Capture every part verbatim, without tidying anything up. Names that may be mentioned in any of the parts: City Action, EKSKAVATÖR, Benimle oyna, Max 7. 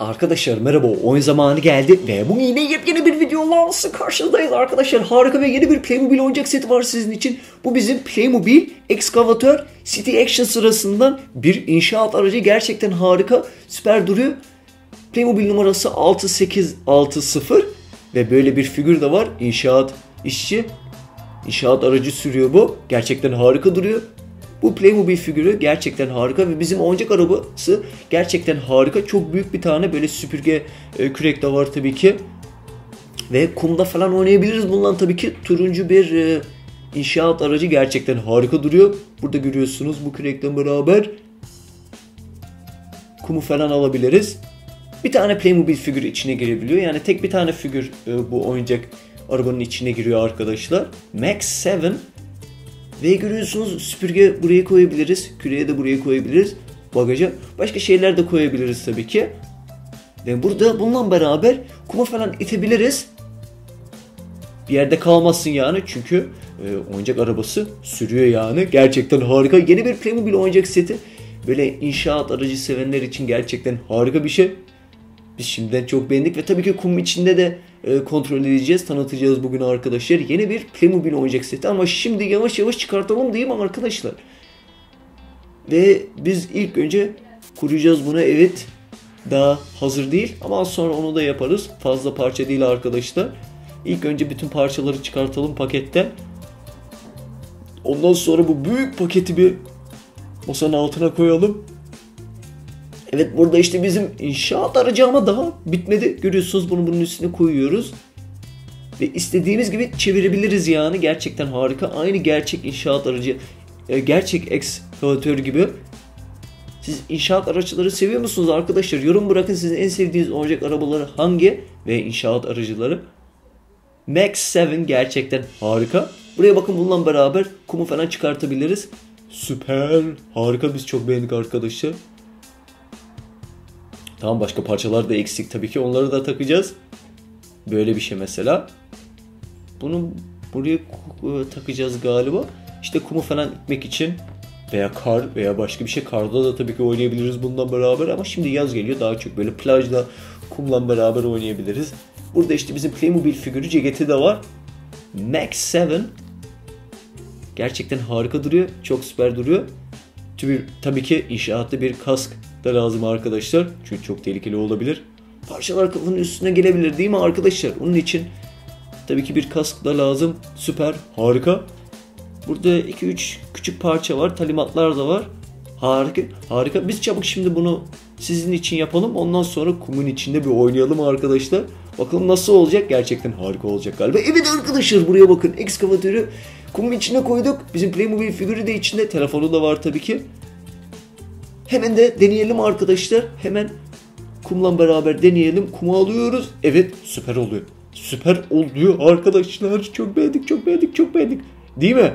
Arkadaşlar merhaba, oyun zamanı geldi ve bu yine yepyeni bir videoyla karşınızdayız arkadaşlar. Harika ve yeni bir Playmobil oyuncak seti var sizin için. Bu bizim Playmobil EKSKAVATÖR City Action sırasından bir inşaat aracı, gerçekten harika, süper duruyor. Playmobil numarası altı sekiz altı sıfır ve böyle bir figür de var. İnşaat işçi, inşaat aracı sürüyor bu. Gerçekten harika duruyor. Bu Playmobil figürü gerçekten harika ve bizim oyuncak arabası gerçekten harika. Çok büyük bir tane, böyle süpürge e, kürek de var tabii ki. Ve kumda falan oynayabiliriz bundan tabii ki. Turuncu bir e, inşaat aracı gerçekten harika duruyor. Burada görüyorsunuz bu kürekle beraber kumu falan alabiliriz. Bir tane Playmobil figürü içine girebiliyor. Yani tek bir tane figür e, bu oyuncak arabanın içine giriyor arkadaşlar. Max yedi. Ve görüyorsunuz süpürge buraya koyabiliriz. Küreği de buraya koyabiliriz. Bagaja. Başka şeyler de koyabiliriz tabii ki. Ve burada bununla beraber kuma falan itebiliriz. Bir yerde kalmazsın yani. Çünkü e, oyuncak arabası sürüyor yani. Gerçekten harika. Yeni bir Playmobil oyuncak seti. Böyle inşaat aracı sevenler için gerçekten harika bir şey. Biz şimdiden çok beğendik. Ve tabii ki kum içinde de kontrol edeceğiz, tanıtacağız bugün arkadaşlar. Yeni bir Playmobil oyuncak seti ama şimdi yavaş yavaş çıkartalım değil mi arkadaşlar? Ve biz ilk önce kuracağız bunu, evet. Daha hazır değil ama sonra onu da yaparız. Fazla parça değil arkadaşlar. İlk önce bütün parçaları çıkartalım paketten. Ondan sonra bu büyük paketi bir masanın altına koyalım. Evet, burada işte bizim inşaat aracı ama daha bitmedi. Görüyorsunuz bunu bunun üstüne koyuyoruz. Ve istediğimiz gibi çevirebiliriz yani. Gerçekten harika. Aynı gerçek inşaat aracı, gerçek ekskavatör gibi. Siz inşaat araçları seviyor musunuz arkadaşlar? Yorum bırakın, sizin en sevdiğiniz oyuncak arabaları hangi ve inşaat aracıları. Max yedi gerçekten harika. Buraya bakın, bununla beraber kumu falan çıkartabiliriz. Süper. Harika, biz çok beğendik arkadaşlar. Tamam, başka parçalar da eksik tabii ki, onları da takacağız. Böyle bir şey mesela. Bunu buraya takacağız galiba. İşte kumu falan itmek için veya kar veya başka bir şey. Karda da tabii ki oynayabiliriz bundan beraber ama şimdi yaz geliyor, daha çok böyle plajda kumla beraber oynayabiliriz. Burada işte bizim Playmobil figürü, ceketi de var. Max yedi. Gerçekten harika duruyor. Çok süper duruyor. Tabii ki inşaatlı bir kask da lazım arkadaşlar. Çünkü çok tehlikeli olabilir. Parçalar kafanın üstüne gelebilir değil mi arkadaşlar? Onun için tabii ki bir kask da lazım. Süper, harika. Burada iki üç küçük parça var. Talimatlar da var. Harika, harika. Biz çabuk şimdi bunu sizin için yapalım. Ondan sonra kumun içinde bir oynayalım arkadaşlar. Bakalım nasıl olacak? Gerçekten harika olacak galiba. Evet arkadaşlar, buraya bakın. Ekskavatörü kumun içine koyduk. Bizim Playmobil figürü de içinde. Telefonu da var tabii ki. Hemen de deneyelim arkadaşlar. Hemen kumla beraber deneyelim. Kumu alıyoruz. Evet, süper oluyor. Süper oluyor arkadaşlar. Çok beğendik, çok beğendik, çok beğendik. Değil mi?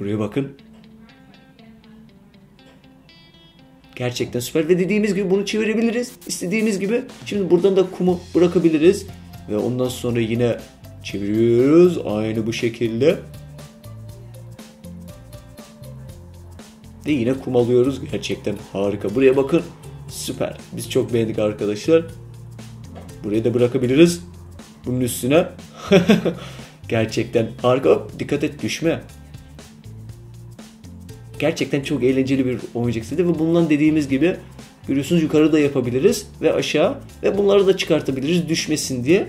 Buraya bakın. Gerçekten süper ve dediğimiz gibi bunu çevirebiliriz. İstediğimiz gibi. Şimdi buradan da kumu bırakabiliriz. Ve ondan sonra yine çeviriyoruz. Aynı bu şekilde. Ve yine kum alıyoruz. Gerçekten harika. Buraya bakın. Süper. Biz çok beğendik arkadaşlar. Buraya da bırakabiliriz. Bunun üstüne. Gerçekten harika. Hop, dikkat et, düşme. Gerçekten çok eğlenceli bir oyuncak seti ve bundan dediğimiz gibi görüyorsunuz yukarı da yapabiliriz ve aşağı, ve bunları da çıkartabiliriz düşmesin diye.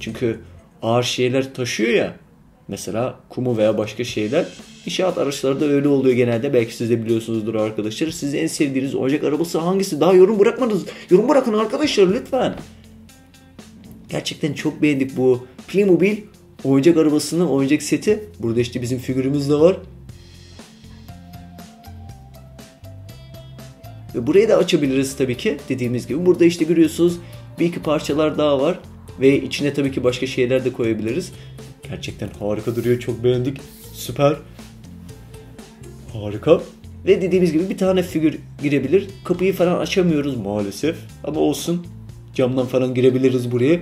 Çünkü ağır şeyler taşıyor ya. Mesela kumu veya başka şeyler. İnşaat araçları da öyle oluyor genelde. Belki siz de biliyorsunuzdur arkadaşlar. Sizin en sevdiğiniz oyuncak arabası hangisi? Daha yorum bırakmadınız. Yorum bırakın arkadaşlar lütfen. Gerçekten çok beğendik bu Playmobil oyuncak arabasının oyuncak seti. Burada işte bizim figürümüz de var. Ve burayı da açabiliriz tabii ki. Dediğimiz gibi. Burada işte görüyorsunuz bir iki parçalar daha var. Ve içine tabii ki başka şeyler de koyabiliriz. Gerçekten harika duruyor. Çok beğendik. Süper. Harika. Ve dediğimiz gibi bir tane figür girebilir. Kapıyı falan açamıyoruz maalesef. Ama olsun. Camdan falan girebiliriz buraya.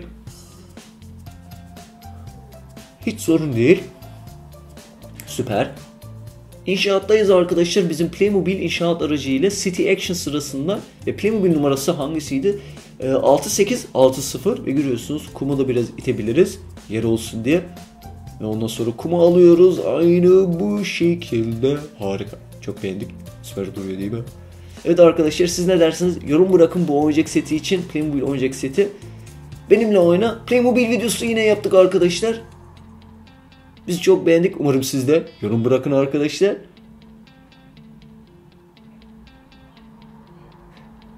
Hiç sorun değil. Süper. İnşaattayız arkadaşlar. Bizim Playmobil inşaat aracı ile City Action sırasında ve Playmobil numarası hangisiydi? altı sekiz altı sıfır ve görüyorsunuz kumu da biraz itebiliriz yer olsun diye. Ve ondan sonra kumu alıyoruz aynı bu şekilde. Harika. Çok beğendik. Süper duruyor değil mi? Evet arkadaşlar, siz ne dersiniz? Yorum bırakın bu oyuncak seti için. Playmobil oyuncak seti. Benimle oyna. Playmobil videosu yine yaptık arkadaşlar. Biz çok beğendik. Umarım siz de yorum bırakın arkadaşlar.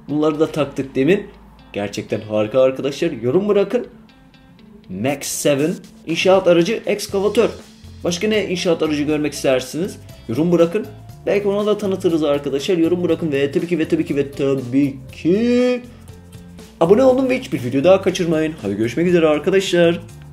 Bunları da taktık demin. Gerçekten harika arkadaşlar. Yorum bırakın. Max yedi inşaat aracı ekskavatör. Başka ne inşaat aracı görmek istersiniz? Yorum bırakın. Belki ona da tanıtırız arkadaşlar. Yorum bırakın ve tabii ki ve tabii ki ve tabii ki abone olun ve hiçbir video daha kaçırmayın. Hadi görüşmek üzere arkadaşlar.